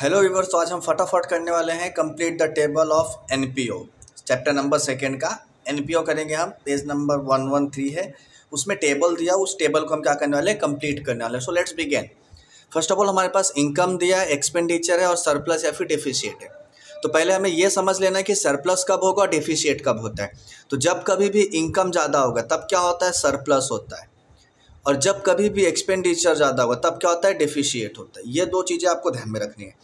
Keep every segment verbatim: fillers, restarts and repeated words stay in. Hello viewers, तो आज हम फटाफट करने वाले हैं complete the table of NPO. Chapter number second का एनपीओ करेंगे हम। Page number one one three है, उसमें टेबल दिया, उस टेबल को हम क्या करने वाले हैं, कंप्लीट करने वाले हैं। So let's begin. First of all हमारे पास इनकम दिया, एक्सपेंडिचर है और सरप्लस या फिर डेफिशिएट है। तो पहले हमें यह समझ लेना है कि सरप्लस कब होगा और डेफिशिएट कब होता है। तो जब कभी भी इनकम ज़्यादा होगा तब क्या होता है, सरप्लस होता है, और जब कभी भी एक्सपेंडिचर ज़्यादा होगा तब क्या होता है, डेफिशिएट होता है। ये दो चीज़ें आपको ध्यान में रखनी है,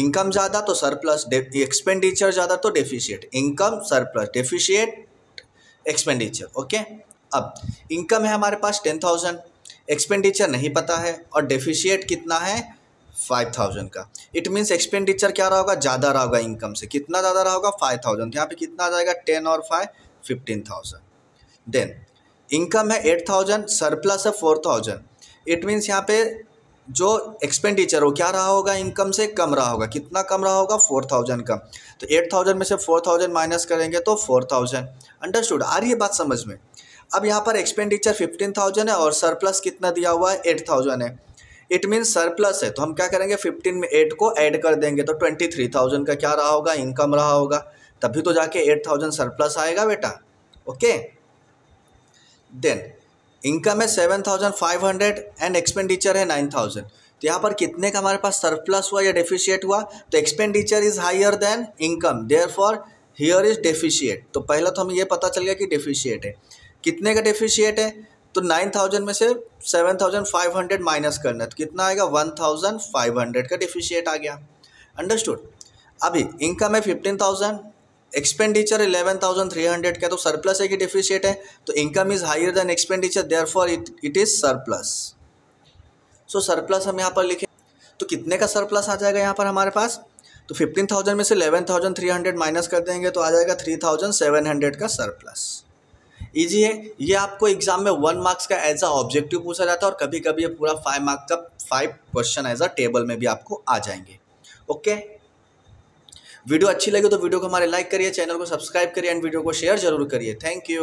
इनकम ज़्यादा तो सरप्लस, एक्सपेंडिचर ज़्यादा तो deficit. Income, surplus, deficit, expenditure. Okay, अब इनकम है हमारे पास टेन थाउजेंड, एक्सपेंडिचर नहीं पता है और डेफिशिएट कितना है, फाइव थाउजेंड का। इट मीन्स एक्सपेंडिचर क्या रहा होगा, ज़्यादा रहा होगा इनकम से। कितना ज़्यादा रहा होगा, फाइव थाउजेंड। यहाँ पर कितना आ जाएगा, टेन और five, fifteen thousand. Then income है एट थाउजेंड, सरप्लस है फोर थाउजेंड। इट मीन्स यहाँ पे जो एक्सपेंडिचर हो क्या रहा होगा, इनकम से कम रहा होगा। कितना कम रहा होगा, फोर थाउजेंड कम। तो एट थाउजेंड में से फोर थाउजेंड माइनस करेंगे तो फोर थाउजेंड। अंडरस्टूड, आ रही है बात समझ में। अब यहाँ पर एक्सपेंडिचर फिफ्टीन थाउजेंड है और सरप्लस कितना दिया हुआ है, एट थाउजेंड है। इट मीन्स सरप्लस है तो हम क्या करेंगे, फिफ्टीन में एट को ऐड कर देंगे तो ट्वेंटी थ्री थाउजेंड का क्या रहा होगा, इनकम रहा होगा। तभी तो जाके एट थाउजेंड सरप्लस आएगा बेटा। ओके, देन इनकम है seven thousand five hundred and expenditure है नाइन थाउजेंड। तो यहाँ पर कितने का हमारे पास सरप्लस हुआ या डेफिशिएट हुआ, तो expenditure is higher than income, therefore here is deficit. तो पहला तो हमें ये पता चल गया कि डेफिशिएट है। कितने का डेफिशिएट है, तो नाइन थाउजेंड में से seven thousand five hundred minus करना है तो कितना आएगा, वन थाउजेंड फाइव हंड्रेड का डेफिशिएट आ गया। अंडरस्टूड। अभी इनकम है fifteen thousand, expenditure eleven thousand three hundred का, तो सरप्लस है कि डेफिशिएट है, तो income is higher than expenditure, therefore it it is surplus. So surplus हम यहाँ पर लिखे तो कितने का सरप्लस आ जाएगा यहाँ पर हमारे पास, तो फिफ्टीन थाउजेंड में से eleven thousand three hundred minus कर देंगे तो आ जाएगा थ्री थाउजेंड सेवन हंड्रेड का सरप्लस। ईजी है ये, आपको एग्जाम में वन मार्क्स का एज अ ऑब्जेक्टिव पूछा जाता है और कभी कभी ये पूरा फाइव मार्क्स का five question as a table में भी आपको आ जाएंगे। ओके, वीडियो अच्छी लगी तो वीडियो को हमारे लाइक करिए, चैनल को सब्सक्राइब करिए एंड वीडियो को शेयर जरूर करिए। Thank you.